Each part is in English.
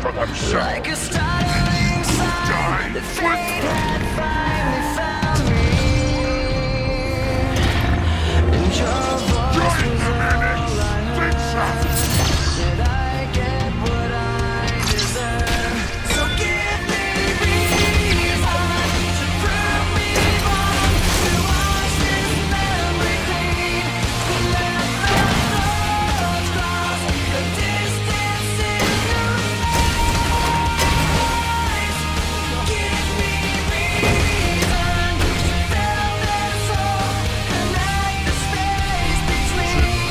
production. Like a startling sign, the fate had finally found me. And your voice was all I heard. Did I get what I deserve? So give me reason to prove me wrong, to wash this memory clean, to let my thoughts cross the distance in your eyes. Give me reason to fill this hole and light the space between you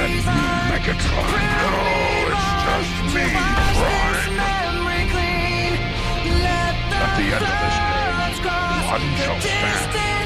and me. At the end of this day, one shall stand.